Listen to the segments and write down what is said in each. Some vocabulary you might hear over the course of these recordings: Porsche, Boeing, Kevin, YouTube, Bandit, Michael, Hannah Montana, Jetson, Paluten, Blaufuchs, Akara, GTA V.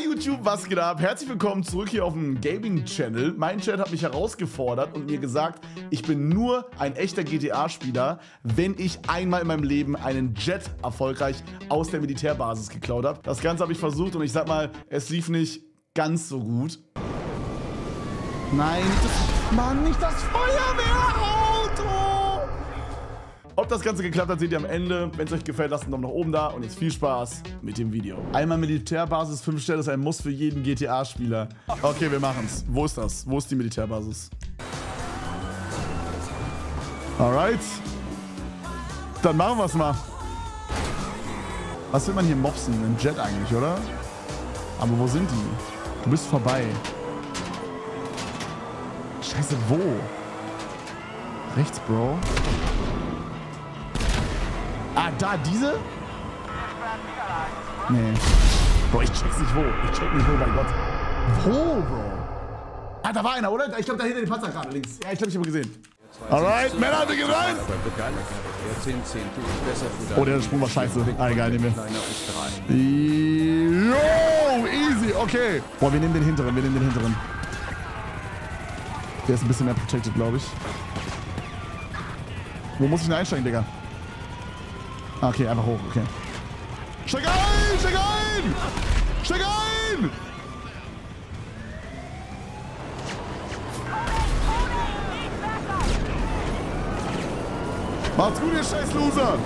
Hi YouTube, was geht ab? Herzlich willkommen zurück hier auf dem Gaming-Channel. Mein Chat hat mich herausgefordert und mir gesagt, ich bin nur ein echter GTA-Spieler, wenn ich einmal in meinem Leben einen Jet erfolgreich aus der Militärbasis geklaut habe. Das Ganze habe ich versucht und ich sag mal, es lief nicht ganz so gut. Nein, Mann, nicht das Feuerwehrauto! Ob das Ganze geklappt hat, seht ihr am Ende. Wenn es euch gefällt, lasst einen Daumen nach oben da und jetzt viel Spaß mit dem Video. Einmal Militärbasis 5 Sterne ist ein Muss für jeden GTA-Spieler. Okay, wir machen's. Wo ist das? Wo ist die Militärbasis? Alright. Dann machen wir's mal. Was will man hier mopsen? Ein Jet eigentlich, oder? Aber wo sind die? Du bist vorbei. Scheiße, wo? Rechts, Bro. Ah, da, diese? Nee. Bro, ich check's nicht wo. Ich check nicht wo, mein Gott. Wo, Bro? Ah, da war einer, oder? Ich glaube, da hinter den Panzer gerade links. Ja, ich glaube, ich habe ihn gesehen. Alright, Männer, wir gehen rein! Oh, der Sprung war scheiße. Ah, egal, nehmen wir. Yo, easy, okay. Boah, wir nehmen den hinteren, wir nehmen den hinteren. Der ist ein bisschen mehr protected, glaube ich. Wo muss ich denn einsteigen, Digga? Ah, okay, einfach hoch, okay. Steig ein! Steig ein! Steig ein! Macht's gut, ihr scheiß Loser!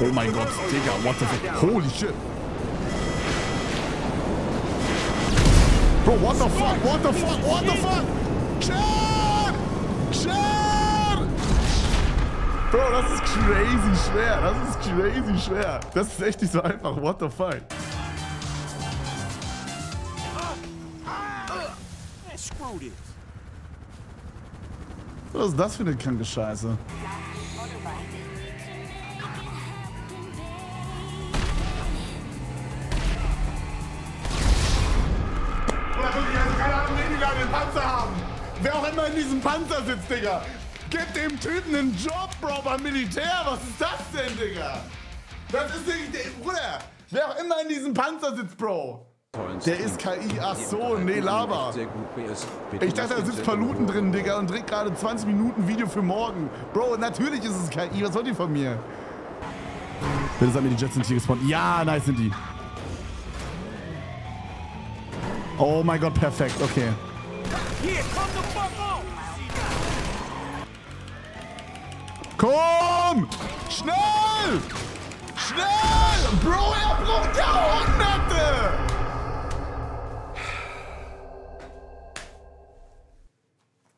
Oh mein Gott, Digga, what the fuck? Holy shit! Bro, what the fuck? What the fuck? What the fuck? Chad! Chad! Bro, das ist crazy schwer. Das ist crazy schwer. Das ist echt nicht so einfach. What the fuck? Was ist das für eine kranke Scheiße? Wer auch immer in diesem Panzer sitzt, Digga. Gib dem Typen einen Job, Bro, beim Militär. Was ist das denn, Digga? Das ist nicht... Bruder, wer auch immer in diesem Panzer sitzt, Bro. Der ist KI. Ach so, nee, Lava. Ich dachte, da sitzt Paluten drin, Digga, und dreht gerade 20 Minuten Video für morgen. Bro, natürlich ist es KI. Was wollt ihr von mir? Bitte sag mir, die Jets sind hier gespawnt. Ja, nice sind die. Oh mein Gott, perfekt. Okay. Komm! Schnell! Schnell! Bro, er braucht Jahrhunderte!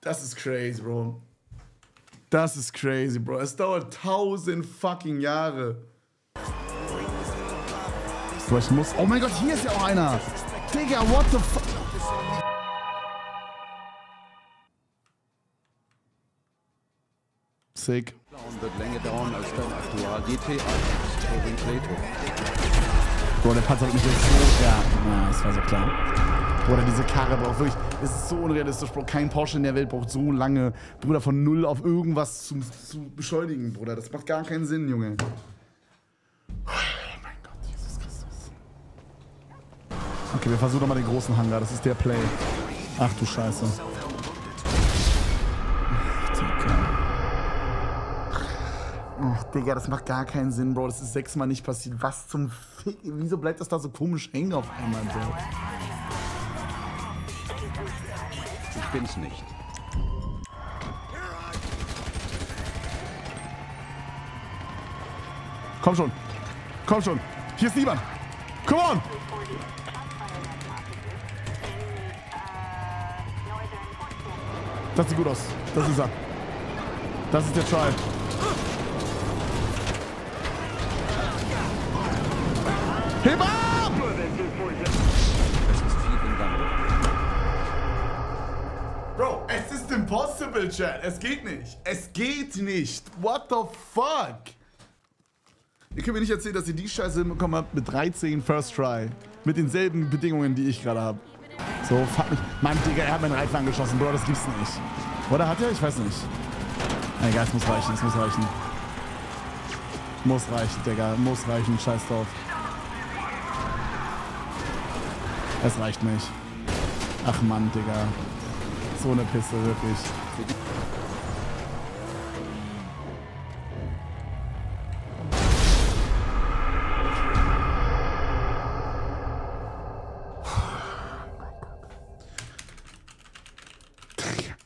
Das ist crazy, Bro. Das ist crazy, Bro. Es dauert 1000 fucking Jahre. So, ich muss... Oh mein Gott, hier ist ja auch einer! Digga, what the fuck? Sick. Bro, der Panzer hat mich jetzt so... Ja, na, das war so klar. Bruder, diese Karre braucht wirklich... Es ist so unrealistisch, Bro. Kein Porsche in der Welt braucht so lange, Bruder, von null auf irgendwas zu beschleunigen, Bruder. Das macht gar keinen Sinn, Junge. Okay, wir versuchen nochmal den großen Hangar. Das ist der Play. Ach du Scheiße. Ach, Digga, das macht gar keinen Sinn, Bro. Das ist 6-mal nicht passiert. Was zum Fick? Wieso bleibt das da so komisch eng auf einmal, Bro? Ich bin's nicht. Komm schon. Komm schon. Hier ist niemand. Come on! Das sieht gut aus. Das ist er. Das ist der Try. Heb ab! Bro, es ist impossible, Chat. Es geht nicht. Es geht nicht. What the fuck? Ihr könnt mir nicht erzählen, dass ihr die Scheiße hinbekommen habt mit 13 First Try. Mit denselben Bedingungen, die ich gerade habe. So, fuck mich. Mann, Digga, er hat meinen Reifen angeschossen, Bro, das gibt's nicht. Oder hat er? Ich weiß nicht. Egal, es muss reichen, es muss reichen. Muss reichen, Digga, muss reichen, scheiß drauf. Das reicht nicht. Ach Mann, Digga. So eine Pisse, wirklich.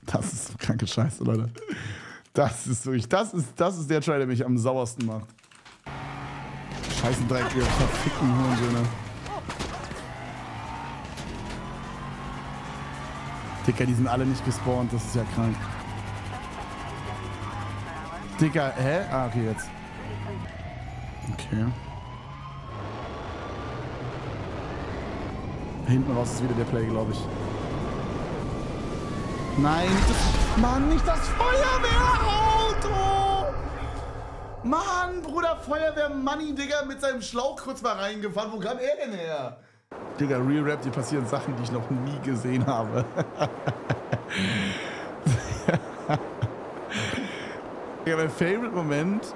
Das ist so kranke Scheiße, Leute. Das ist wirklich, das ist der Try, der mich am sauersten macht. Scheißen Dreck, ihr verfickten Hurensöhne. Dicker, die sind alle nicht gespawnt, das ist ja krank. Dicker, hä? Ah, okay, jetzt. Okay. Hinten raus ist wieder der Play, glaube ich. Nein, Mann, nicht das Feuerwehrauto! Mann, Bruder, Feuerwehrmanni, Digga, mit seinem Schlauch kurz mal reingefahren. Wo kam er denn her? Digga, Real Rap, hier passieren Sachen, die ich noch nie gesehen habe. Digga, mein Favorite-Moment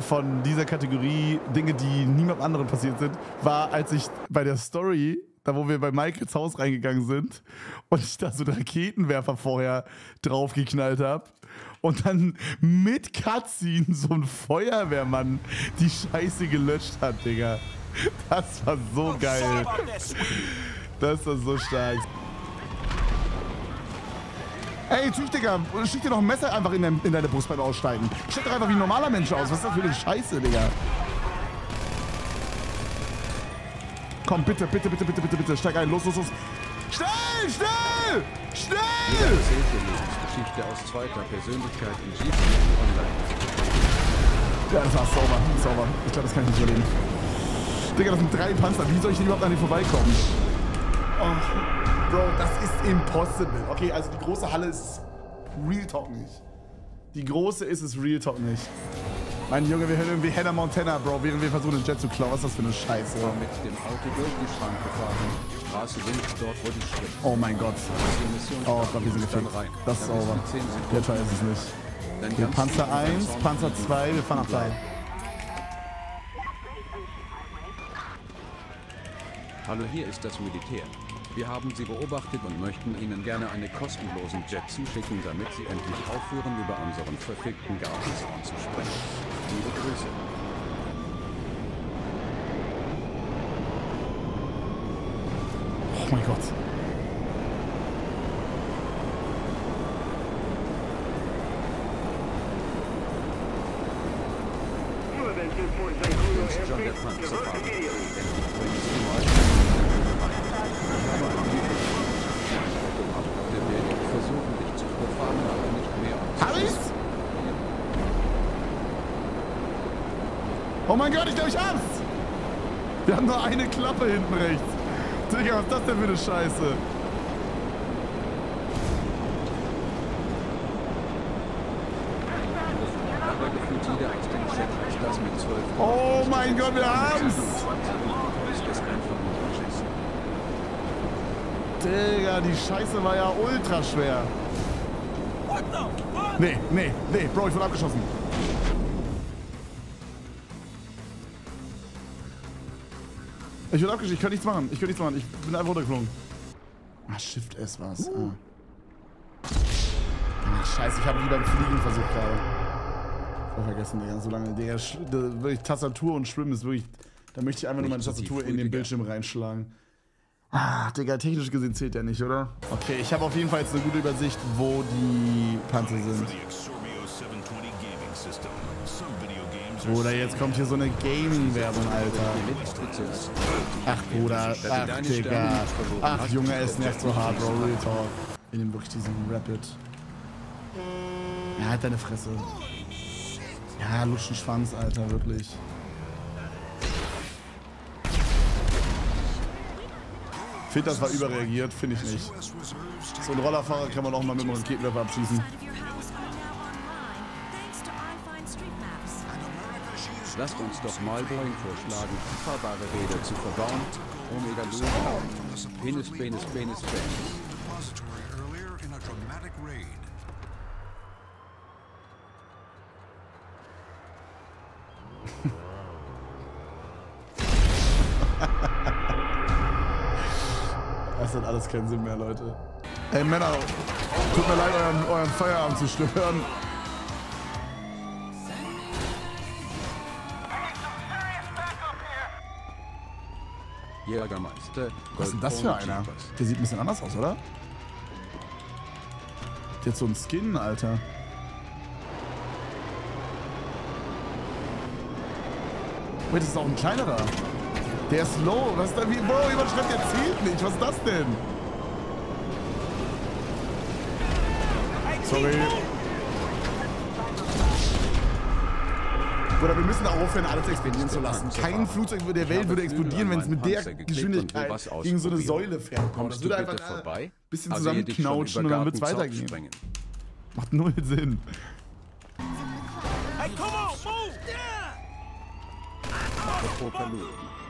von dieser Kategorie, Dinge, die niemand anderem passiert sind, war, als ich bei der Story... Da, wo wir bei Michaels Haus reingegangen sind und ich da so einen Raketenwerfer vorher draufgeknallt habe und dann mit Cutscene so ein Feuerwehrmann die Scheiße gelöscht hat, Digga. Das war so geil. Das war so stark. Ey, tschüss, Digga. Schick dir noch ein Messer einfach in deine Brust beim Aussteigen. Steck doch einfach wie ein normaler Mensch aus. Was ist das für eine Scheiße, Digga? Komm, bitte, bitte, bitte, bitte, bitte, bitte, steig ein, los, los, los. Schnell, schnell, schnell! Jeder erzählt dir Lebensgeschichte aus zweiter Persönlichkeit in GTA Online. Ja, das war sauber, sauber. Ich glaube, das kann ich nicht überleben. Digga, das sind 3 Panzer. Wie soll ich denn überhaupt an denen vorbeikommen? Oh, Bro, das ist impossible. Okay, also die große Halle ist Real Talk nicht. Die große ist es Real Talk nicht. Mein Junge, wir hören irgendwie Hannah Montana, Bro, während wir versuchen, den Jet zu klauen. Was ist das für eine Scheiße? Bro? Mit dem Auto durch die Schrank gefahren. Die Straße sind dort, wo die Schrift. Oh mein Gott. Oh Gott, wir sind gefickt. Das ist over. Der Teil ist es nicht. Hier, Panzer 1, Panzer 2, wir fahren nach da. Hallo, hier ist das Militär. Wir haben Sie beobachtet und möchten Ihnen gerne einen kostenlosen Jetson schicken, damit Sie endlich aufhören, über unseren verfickten Gartenzaun zu sprechen. Liebe Grüße. Oh mein Gott. Oh mein Gott, ich glaube, ich hab's! Wir haben nur eine Klappe hinten rechts. Digga, was ist das denn für eine Scheiße? Oh mein Gott, wir haben's! Digga, die Scheiße war ja ultra schwer. Nee, nee, nee, Bro, ich wurde abgeschossen. Ich wurde abgeschossen, ich kann nichts machen. Ich kann nichts machen. Ich bin einfach runtergeflogen. Ah, Shift S war's. Ah, Scheiße, ich habe lieber beim Fliegen versucht gerade. Ich hab vergessen, Digga, so lange. Digga, wirklich Tastatur und Schwimmen ist wirklich. Da möchte ich einfach nur meine Tastatur in den Bildschirm reinschlagen. Ah, Digga, technisch gesehen zählt der nicht, oder? Okay, ich habe auf jeden Fall jetzt eine gute Übersicht, wo die Panzer sind. Bruder, jetzt kommt hier so eine Gaming-Werbung, Alter. Ach, Bruder, ach, Digga. Ach, Junge, es nervt so hart, Bro, Real Talk. Wir nehmen wirklich diesen Rapid. Ja, halt deine Fresse. Ja, lutschen Schwanz, Alter, wirklich. Find, das war überreagiert, finde ich nicht. So einen Rollerfahrer kann man auch mal mit einem Raketenwerfer abschießen. Lasst uns doch mal Boeing vorschlagen, fahrbare Räder zu verbauen. Omega Blue. Penis, Penis, Penis, Penis. Das hat alles keinen Sinn mehr, Leute. Ey Männer, tut mir leid, euren Feierabend zu stören. Jägermeister. Was ist denn das für einer? Der sieht ein bisschen anders aus, oder? Der hat so einen Skin, Alter. Wait, das ist auch ein kleinerer. Der ist low. Was ist da wie? Bro, jemand schreibt, der zählt nicht. Was ist das denn? Sorry. Oder wir müssen auch aufhören, alles explodieren zu lassen. Kein Flugzeug der Welt würde explodieren, wenn es mit der Geschwindigkeit gegen so eine Säule fährt. Das würde einfach ein bisschen zusammenknautschen und dann wird es weitergehen. Macht null Sinn. Hey, come on, move! Yeah! Paluten,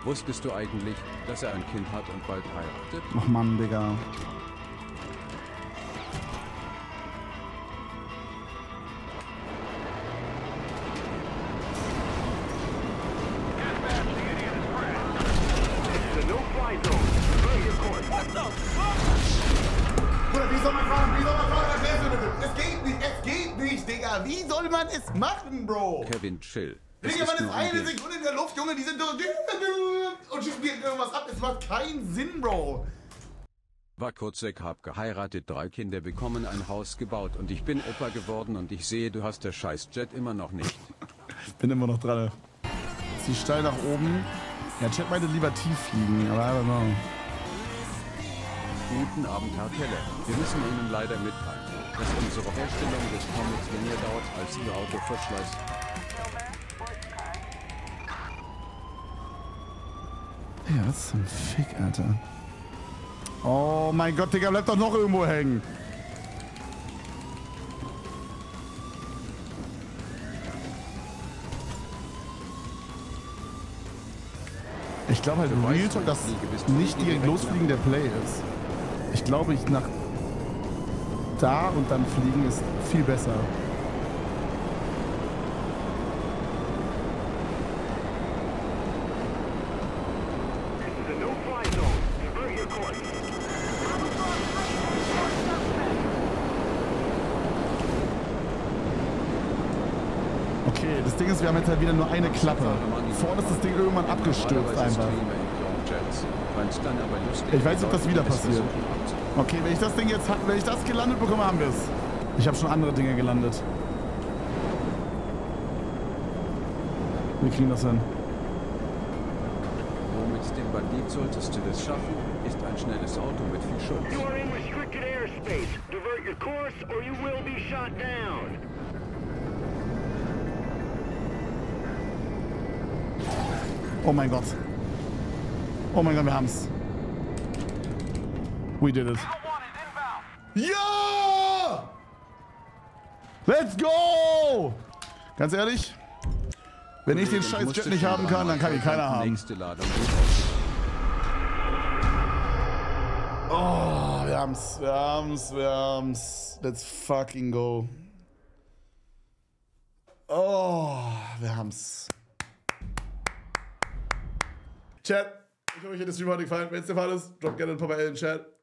wusstest du eigentlich, dass er ein Kind hat und bald heiratet? Ach Mann, Digga. Wie soll man es machen, Bro? Kevin, chill. Digga, man ist eine Sekunde in der Luft, Junge, die sind und schießen mir irgendwas ab. Es macht keinen Sinn, Bro. War kurz weg, hab geheiratet, 3 Kinder bekommen, ein Haus gebaut und ich bin Opa geworden und ich sehe, du hast der scheiß Jet immer noch nicht. Ich bin immer noch dran. Zieh steil nach oben. Ja, Jet meinte lieber tief fliegen, aber I don't know. Guten Abend, Herr Keller. Wir müssen Ihnen leider mitteilen, dass unsere Herstellung des Comics länger dauert als Ihr Autoverschleiß. Ja, was zum Fick, Alter. Oh mein Gott, Digga, bleibt doch noch irgendwo hängen. Ich glaube halt, Real Talk, dass nicht direkt losfliegen der Play ist. Ich glaube, ich nach da und dann fliegen ist viel besser. Okay, das Ding ist, wir haben jetzt halt wieder nur eine Klappe. Vorne ist das Ding irgendwann abgestürzt einfach. Ich weiß nicht, ob das wieder passiert. Okay, wenn ich das Ding jetzt, wenn ich das gelandet bekomme, haben wir es. Ich habe schon andere Dinge gelandet. Wir kriegen das hin. Womit dem Bandit solltest du das schaffen, ist ein schnelles Auto mit viel Schutz. You are in restricted airspace. Divert your course or you will be shot down. Oh mein Gott. Oh mein Gott, wir haben's. We did it. Ja! Let's go! Ganz ehrlich, wenn ich den scheiß Jet nicht haben kann, dann kann ihn keiner haben. Oh, wir haben's, wir haben's, wir haben's. Let's fucking go. Oh, wir haben's. Chat, ich hoffe, euch hat das Video gefallen. Wenn es der Fall ist, droppt gerne ein paar Mal in den Chat.